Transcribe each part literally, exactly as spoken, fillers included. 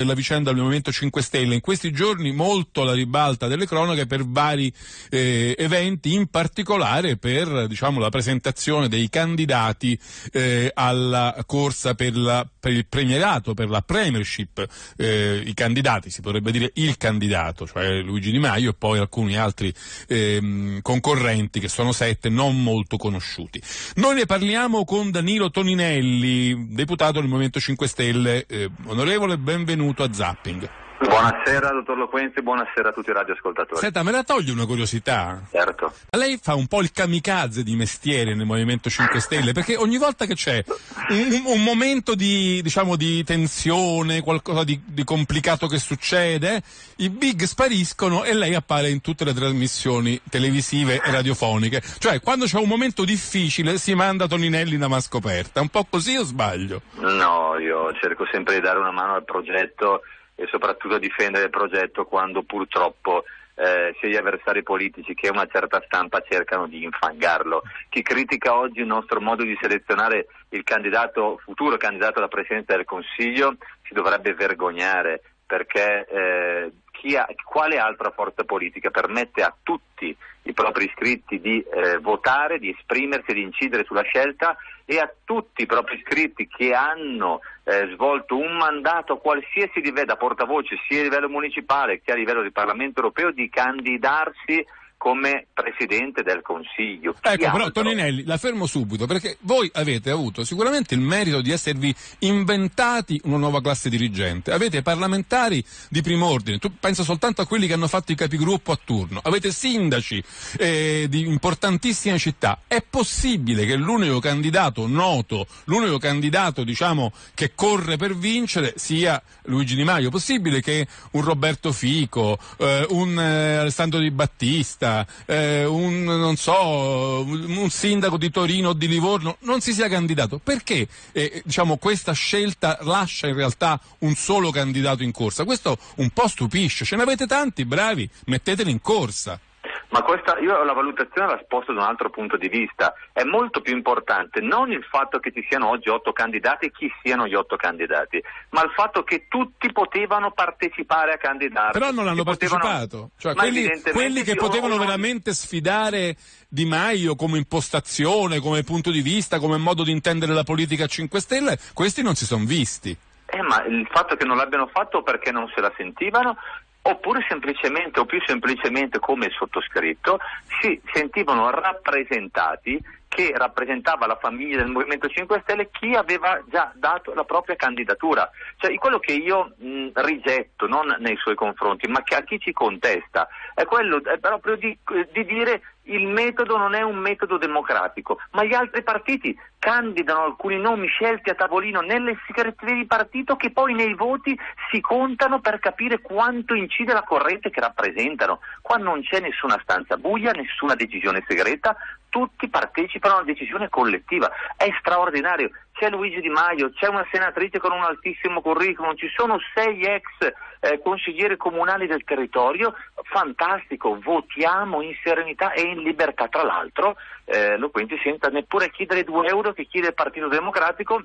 della vicenda del Movimento cinque Stelle. In questi giorni molto la ribalta delle cronache per vari eh, eventi, in particolare per diciamo la presentazione dei candidati eh, alla corsa per, la, per il premierato, per la premiership, eh, i candidati, si potrebbe dire il candidato, cioè Luigi Di Maio e poi alcuni altri eh, concorrenti che sono sette, non molto conosciuti. Noi ne parliamo con Danilo Toninelli, deputato del Movimento cinque Stelle. Eh, onorevole, benvenuto a Zapping. Buonasera dottor Loquenzi, buonasera a tutti i radioascoltatori. Senta, me la toglie una curiosità? Certo. Lei fa un po' il kamikaze di mestiere nel Movimento cinque Stelle, perché ogni volta che c'è un, un momento di, diciamo, di tensione, qualcosa di, di complicato che succede, i big spariscono e lei appare in tutte le trasmissioni televisive e radiofoniche. Cioè, quando c'è un momento difficile si manda Toninelli in ama scoperta. Un po' così o sbaglio? No, io cerco sempre di dare una mano al progetto e soprattutto a difendere il progetto quando purtroppo eh, sia gli avversari politici che una certa stampa cercano di infangarlo. Chi critica oggi il nostro modo di selezionare il candidato, futuro candidato alla presidenza del Consiglio, si dovrebbe vergognare, perché eh, chi ha, quale altra forza politica permette a tutti i propri iscritti di eh, votare, di esprimersi, di incidere sulla scelta, e a tutti i propri iscritti che hanno eh, svolto un mandato qualsiasi livello, da portavoce sia a livello municipale che a livello del Parlamento europeo, di candidarsi come Presidente del Consiglio. Ecco, però Toninelli, la fermo subito, perché voi avete avuto sicuramente il merito di esservi inventati una nuova classe dirigente, avete parlamentari di prim'ordine, tu pensa soltanto a quelli che hanno fatto i capigruppo a turno, avete sindaci eh, di importantissime città. È possibile che l'unico candidato noto, l'unico candidato diciamo che corre per vincere sia Luigi Di Maio? Possibile che un Roberto Fico, eh, un eh, Alessandro Di Battista, Eh, un non so un sindaco di Torino o di Livorno non si sia candidato? Perché eh, diciamo questa scelta lascia in realtà un solo candidato in corsa? Questo un po' stupisce. Ce ne avete tanti bravi, metteteli in corsa. Ma questa, io la valutazione la sposto da un altro punto di vista. È molto più importante non il fatto che ci siano oggi otto candidati e chi siano gli otto candidati, ma il fatto che tutti potevano partecipare a candidarsi. Però non hanno partecipato. Potevano, cioè, quelli, quelli che potevano non... veramente sfidare Di Maio come impostazione, come punto di vista, come modo di intendere la politica cinque Stelle, questi non si sono visti. Eh, ma il fatto che non l'abbiano fatto perché non se la sentivano, oppure semplicemente, o più semplicemente come sottoscritto, si sentivano rappresentati, che rappresentava la famiglia del Movimento cinque Stelle chi aveva già dato la propria candidatura. Cioè quello che io mh, rigetto, non nei suoi confronti, ma che a chi ci contesta, è quello è proprio di, di dire il metodo non è un metodo democratico, ma gli altri partiti candidano alcuni nomi scelti a tavolino nelle segreterie di partito che poi nei voti si contano per capire quanto incide la corrente che rappresentano. Qua non c'è nessuna stanza buia, nessuna decisione segreta, tutti partecipano alla decisione collettiva. È straordinario. C'è Luigi Di Maio, c'è una senatrice con un altissimo curriculum, ci sono sei ex eh, consiglieri comunali del territorio, fantastico, votiamo in serenità e in libertà. Tra l'altro, eh, Loquenzi, senza neppure chiedere due euro che chiede il Partito Democratico,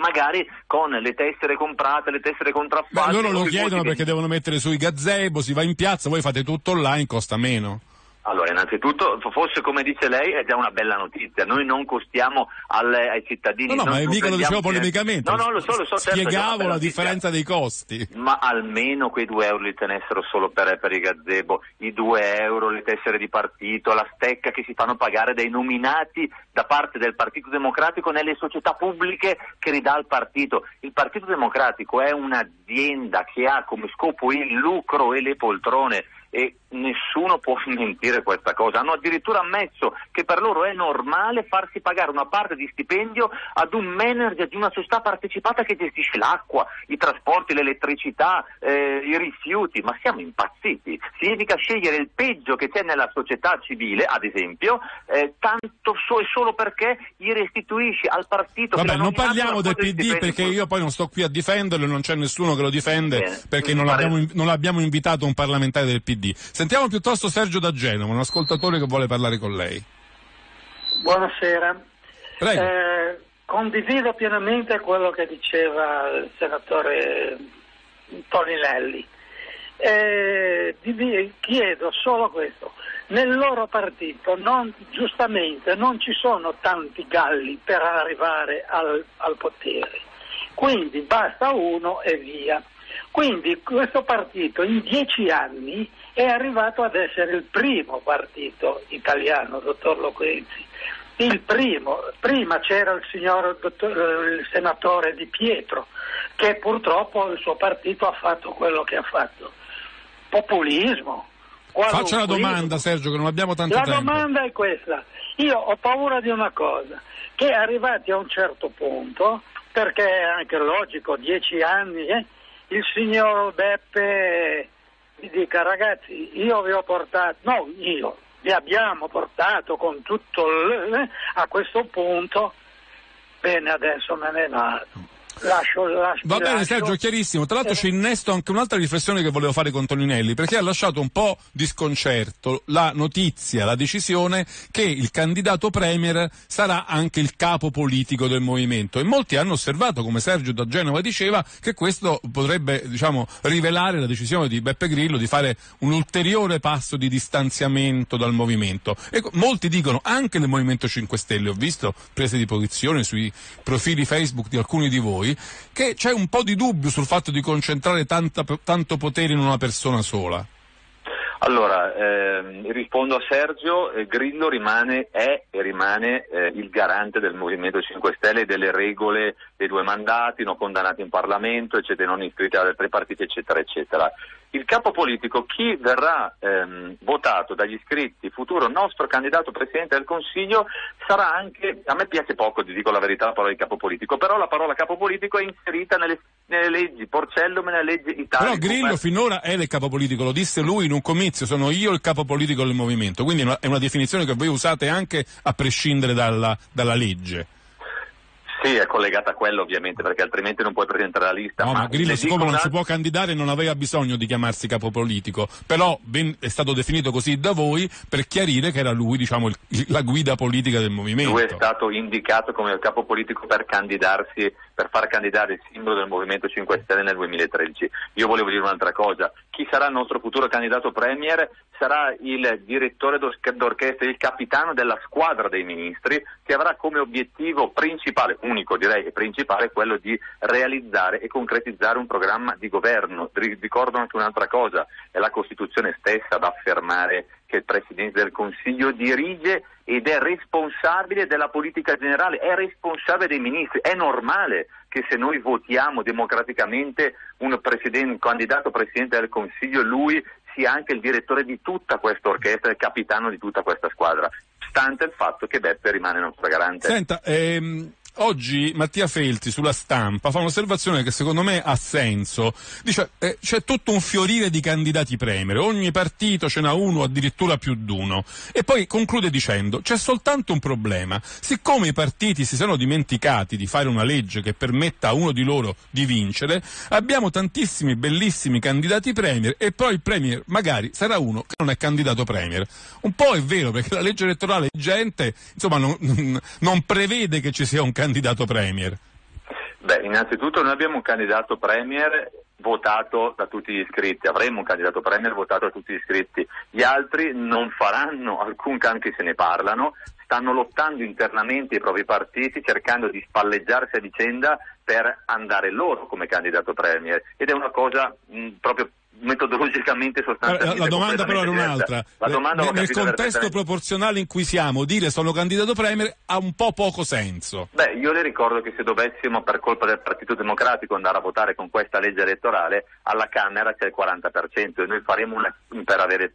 magari con le tessere comprate, le tessere contraffatte. Ma loro lo chiedono perché devono mettere sui gazebo, si va in piazza, voi fate tutto online, costa meno. Allora, innanzitutto, forse come dice lei è già una bella notizia, noi non costiamo alle, ai cittadini. No, no, ma mica lo dicevo polemicamente, no, no, lo so, lo so, spiegavo certo, la differenza dei costi. Ma almeno quei due euro li tenessero solo per, per i gazebo, i due euro, le tessere di partito, la stecca che si fanno pagare dai nominati da parte del Partito Democratico nelle società pubbliche che ridà al partito. Il Partito Democratico è un'azienda che ha come scopo il lucro e le poltrone, e nessuno può mentire questa cosa. Hanno addirittura ammesso che per loro è normale farsi pagare una parte di stipendio ad un manager di una società partecipata che gestisce l'acqua, i trasporti, l'elettricità, eh, i rifiuti. Ma siamo impazziti. Significa scegliere il peggio che c'è nella società civile, ad esempio, eh, tanto so e solo perché gli restituisce al partito. Vabbè, che non parliamo del P D, perché io poi non sto qui a difenderlo, non c'è nessuno che lo difende. Bene, perché non l'abbiamo, non l'abbiamo invitato un parlamentare del P D. Sentiamo piuttosto Sergio da Genova, un ascoltatore che vuole parlare con lei. Buonasera. Eh, condivido pienamente quello che diceva il senatore Toninelli. Eh, chiedo solo questo: nel loro partito non, giustamente non ci sono tanti galli per arrivare al, al potere, quindi basta uno e via. Quindi questo partito in dieci anni è arrivato ad essere il primo partito italiano, dottor Loquenzi, il primo. Prima c'era il signor dottor, il senatore Di Pietro, che purtroppo il suo partito ha fatto quello che ha fatto. Populismo. Faccio la domanda, Sergio, che non abbiamo tanto tempo. La domanda è questa: io ho paura di una cosa, che arrivati a un certo punto, perché è anche logico, dieci anni, eh, il signor Beppe mi dica: ragazzi, io vi ho portato, no, io, vi abbiamo portato con tutto l... a questo punto, bene, adesso me ne vado. Lascio, lascio, Va bene lascio. Sergio, chiarissimo. Tra l'altro eh. ci innesto anche un'altra riflessione che volevo fare con Toninelli, perché ha lasciato un po' di sconcerto la notizia, la decisione che il candidato premier sarà anche il capo politico del movimento, e molti hanno osservato, come Sergio da Genova diceva, che questo potrebbe, diciamo, rivelare la decisione di Beppe Grillo di fare un ulteriore passo di distanziamento dal movimento. E molti dicono, anche nel Movimento cinque Stelle, ho visto prese di posizione sui profili Facebook di alcuni di voi, che c'è un po' di dubbio sul fatto di concentrare tanta, tanto potere in una persona sola. Allora, ehm, rispondo a Sergio, eh, Grillo rimane, è e rimane eh, il garante del Movimento cinque Stelle e delle regole dei due mandati, non condannati in Parlamento, eccetera, non iscritti ad altri partiti, eccetera, eccetera. Il capo politico, chi verrà ehm, votato dagli iscritti, futuro nostro candidato Presidente del Consiglio, sarà anche, a me piace poco, ti dico la verità, la parola di capo politico, però la parola capo politico è inserita nelle, nelle leggi Porcellum e nelle leggi Italia. Però Grillo come... finora è il capo politico, lo disse lui in un comizio, sono io il capo politico del movimento, quindi è una, è una definizione che voi usate anche a prescindere dalla, dalla legge. Sì, è collegata a quello ovviamente, perché altrimenti non puoi presentare la lista. No, ma, ma Grillo, siccome non una... si può candidare, non aveva bisogno di chiamarsi capo politico, però ben, è stato definito così da voi per chiarire che era lui, diciamo, il, la guida politica del movimento. Lui è stato indicato come il capo politico per candidarsi, per far candidare il simbolo del Movimento cinque Stelle nel duemilatredici. Io volevo dire un'altra cosa: chi sarà il nostro futuro candidato premier sarà il direttore d'orchestra, il capitano della squadra dei ministri, che avrà come obiettivo principale, unico direi che principale, quello di realizzare e concretizzare un programma di governo. Ricordo anche un'altra cosa: è la Costituzione stessa ad affermare che il Presidente del Consiglio dirige ed è responsabile della politica generale, è responsabile dei ministri. È normale che se noi votiamo democraticamente un, presidente, un candidato Presidente del Consiglio, lui sia anche il direttore di tutta questa orchestra, il capitano di tutta questa squadra, stante il fatto che Beppe rimane nostro garante. Senta, ehm... oggi Mattia Felti sulla Stampa fa un'osservazione che secondo me ha senso. Dice eh, c'è tutto un fiorire di candidati premier, ogni partito ce n'ha uno, addirittura più d'uno, e poi conclude dicendo: c'è soltanto un problema, siccome i partiti si sono dimenticati di fare una legge che permetta a uno di loro di vincere, abbiamo tantissimi bellissimi candidati premier e poi il premier magari sarà uno che non è candidato premier. Un po' è vero, perché la legge elettorale vigente, insomma, non, non prevede che ci sia un candidato candidato premier. Beh, innanzitutto noi abbiamo un candidato premier votato da tutti gli iscritti, avremo un candidato premier votato da tutti gli iscritti, gli altri non faranno alcun, anche se ne parlano, stanno lottando internamente i propri partiti, cercando di spalleggiarsi a vicenda per andare loro come candidato premier, ed è una cosa mh, proprio metodologicamente sostanzialmente. La domanda però era un'altra. La domanda nel, nel contesto proporzionale in cui siamo, dire sono candidato premier ha un po' poco senso. Beh, io le ricordo che se dovessimo per colpa del Partito Democratico andare a votare con questa legge elettorale, alla Camera c'è il quaranta per cento e noi faremo una, per avere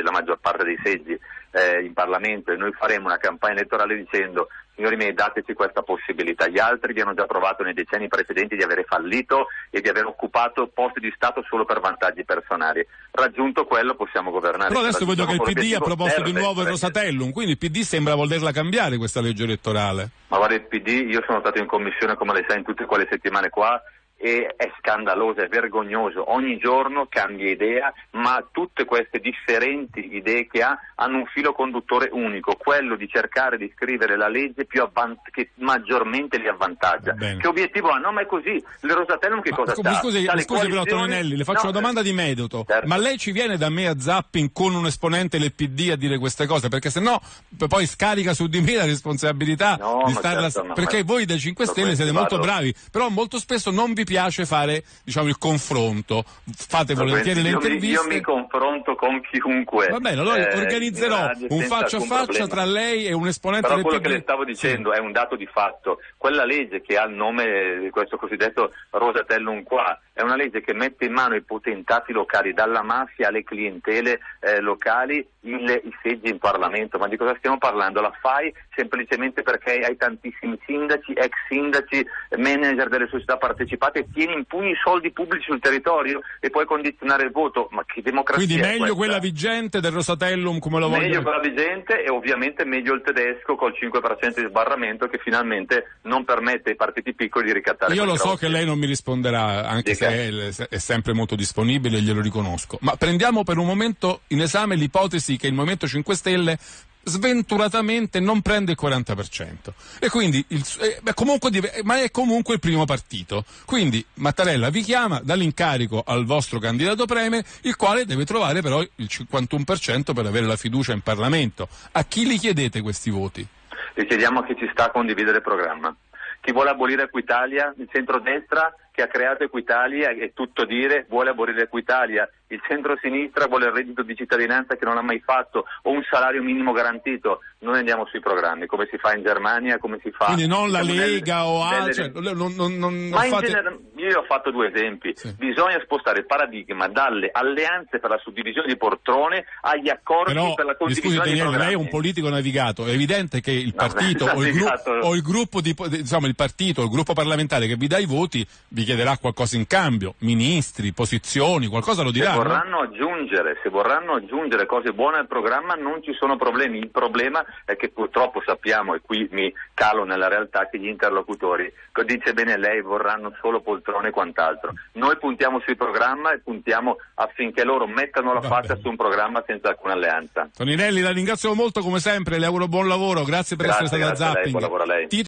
la maggior parte dei seggi eh, in Parlamento, e noi faremo una campagna elettorale dicendo: signori miei, dateci questa possibilità. Gli altri vi hanno già provato nei decenni precedenti di avere fallito e di aver occupato posti di Stato solo per vantaggi personali. Raggiunto quello, possiamo governare. Però adesso vedo che il P D ha proposto di nuovo il Rosatellum, quindi il P D sembra volerla cambiare questa legge elettorale. Ma guarda, il P D, io sono stato in commissione, come lei sa, in tutte quelle settimane qua, e è scandaloso, è vergognoso, ogni giorno cambia idea, ma tutte queste differenti idee che ha hanno un filo conduttore unico, quello di cercare di scrivere la legge più avant- che maggiormente li avvantaggia. Che obiettivo ha? No, ma è così, le Rosatellum che ma, cosa sta? Mi scusi, mi scusi però Toninelli, le faccio no, una domanda di metodo, certo. Ma lei ci viene da me a Zapping con un esponente del P D a dire queste cose? Perché sennò poi scarica su di me la responsabilità no, di starla... Certo, perché ma... voi dei cinque Stelle siete molto bravi, però molto spesso non vi piace fare, diciamo, il confronto, fate volentieri le interviste. Io mi, io mi confronto con chiunque. Va bene, allora eh, organizzerò un faccia a faccia problema. Tra lei e un esponente del P D. Però quello che le stavo dicendo sì. È un dato di fatto. Quella legge che ha il nome di questo cosiddetto Rosatellum qua è una legge che mette in mano i potentati locali, dalla mafia alle clientele eh, locali, il, i seggi in Parlamento. Ma di cosa stiamo parlando? La fai semplicemente perché hai tantissimi sindaci, ex sindaci, manager delle società partecipate, tieni in pugno i soldi pubblici sul territorio e puoi condizionare il voto. Ma che democrazia. Quindi meglio è quella vigente del Rosatellum, come lo voglio. Meglio quella vigente e ovviamente meglio il tedesco col cinque per cento di sbarramento che finalmente non permette ai partiti piccoli di ricattare. Io lo so che lei non mi risponderà, anche se è, è sempre molto disponibile, glielo riconosco. Ma prendiamo per un momento in esame l'ipotesi che il Movimento cinque Stelle sventuratamente non prende il quaranta per cento e quindi il, eh, comunque, ma è comunque il primo partito, quindi Mattarella vi chiama, dà l'incarico al vostro candidato Premier, il quale deve trovare però il cinquantuno per cento per avere la fiducia in Parlamento. A chi li chiedete questi voti? Li chiediamo a chi ci sta a condividere il programma, chi vuole abolire Equitalia, il centrodestra che ha creato Equitalia è tutto dire, vuole abolire Equitalia, il centro-sinistra vuole il reddito di cittadinanza che non ha mai fatto o un salario minimo garantito. Noi andiamo sui programmi, come si fa in Germania, come si fa... Quindi non la Lega o altro... Ma in generale, io ho fatto due esempi, sì. Bisogna spostare il paradigma dalle alleanze per la suddivisione di poltrone agli accordi però, per la condivisione scusi, Daniele, di programmi. Lei è un politico navigato, è evidente che il partito no, o, il gru- o il gruppo di, diciamo, il partito o il gruppo parlamentare che vi dà i voti vi chiederà qualcosa in cambio, ministri, posizioni, qualcosa lo dirà. Se vorranno aggiungere, se vorranno aggiungere cose buone al programma non ci sono problemi, il problema è che purtroppo sappiamo, e qui mi calo nella realtà, che gli interlocutori, come dice bene lei, vorranno solo poltrone e quant'altro. Noi puntiamo sul programma e puntiamo affinché loro mettano la Va faccia bene. Su un programma senza alcuna alleanza. Toninelli, la ringrazio molto come sempre, le auguro buon lavoro, grazie per grazie, essere stata a Zapping. Lei, buon lavoro a lei.